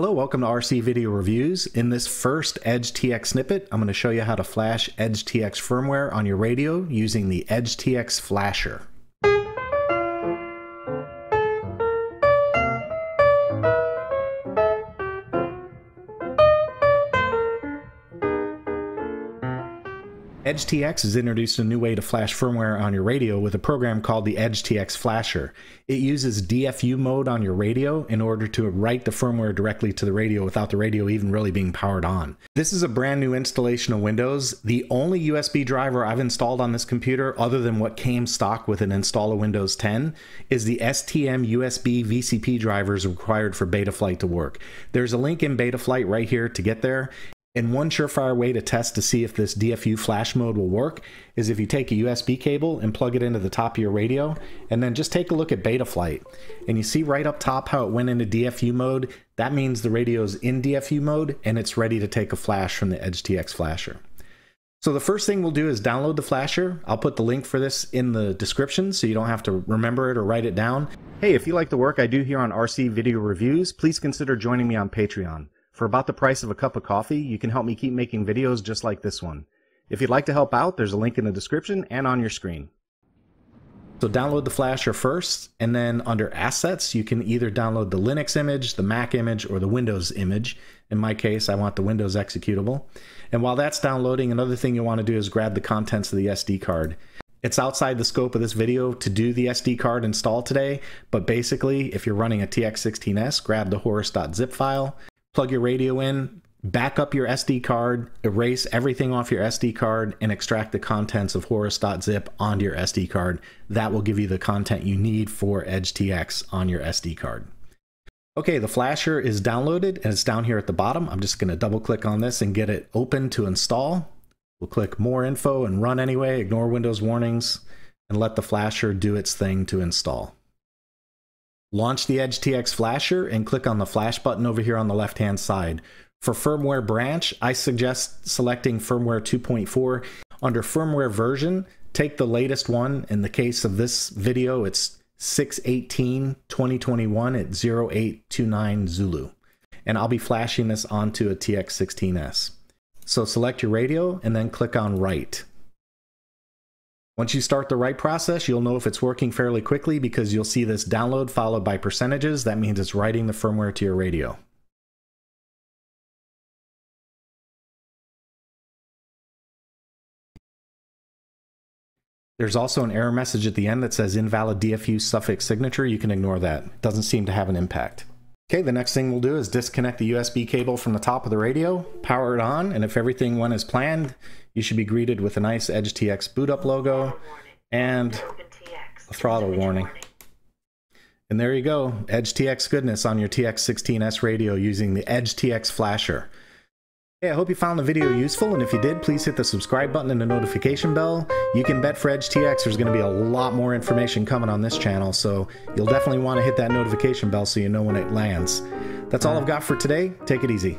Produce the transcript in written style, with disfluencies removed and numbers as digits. Hello, welcome to RC Video Reviews. In this first EdgeTX snippet, I'm going to show you how to flash EdgeTX firmware on your radio using the EdgeTX Flasher. EdgeTX has introduced a new way to flash firmware on your radio with a program called the EdgeTX Flasher. It uses DFU mode on your radio in order to write the firmware directly to the radio without the radio even really being powered on. This is a brand new installation of Windows. The only USB driver I've installed on this computer, other than what came stock with an install of Windows 10, is the STM USB VCP drivers required for Betaflight to work. There's a link in Betaflight right here to get there. And one surefire way to test to see if this DFU flash mode will work is if you take a USB cable and plug it into the top of your radio, and then just take a look at Betaflight. And you see right up top how it went into DFU mode. That means the radio's in DFU mode and it's ready to take a flash from the EdgeTX Flasher. So the first thing we'll do is download the flasher. I'll put the link for this in the description so you don't have to remember it or write it down. Hey, if you like the work I do here on RC Video Reviews, please consider joining me on Patreon. For about the price of a cup of coffee, you can help me keep making videos just like this one. If you'd like to help out, there's a link in the description and on your screen. So download the flasher first, and then under Assets, you can either download the Linux image, the Mac image, or the Windows image. In my case, I want the Windows executable. And while that's downloading, another thing you'll want to do is grab the contents of the SD card. It's outside the scope of this video to do the SD card install today, but basically, if you're running a TX16S, grab the Horus.zip file. Plug your radio in, back up your SD card, erase everything off your SD card, and extract the contents of Horus.zip onto your SD card. That will give you the content you need for EdgeTX on your SD card. Okay, the flasher is downloaded and it's down here at the bottom. I'm just going to double click on this and get it open to install. We'll click More Info and Run Anyway, ignore Windows warnings, and let the flasher do its thing to install. Launch the EdgeTX Flasher and click on the Flash button over here on the left-hand side. For firmware branch, I suggest selecting firmware 2.4. Under firmware version, take the latest one. In the case of this video, it's 6/18/2021 at 0829 Zulu. And I'll be flashing this onto a TX16S. So select your radio and then click on Write. Once you start the write process, you'll know if it's working fairly quickly because you'll see this download followed by percentages. That means it's writing the firmware to your radio. There's also an error message at the end that says invalid DFU suffix signature. You can ignore that. It doesn't seem to have an impact. Okay, the next thing we'll do is disconnect the USB cable from the top of the radio, power it on, and if everything went as planned, you should be greeted with a nice EdgeTX boot up logo and a throttle warning. And there you go, EdgeTX goodness on your TX16S radio using the EdgeTX Flasher. Hey, I hope you found the video useful, and if you did, please hit the subscribe button and the notification bell. You can bet for EdgeTX there's going to be a lot more information coming on this channel, so you'll definitely want to hit that notification bell so you know when it lands. That's all I've got for today. Take it easy.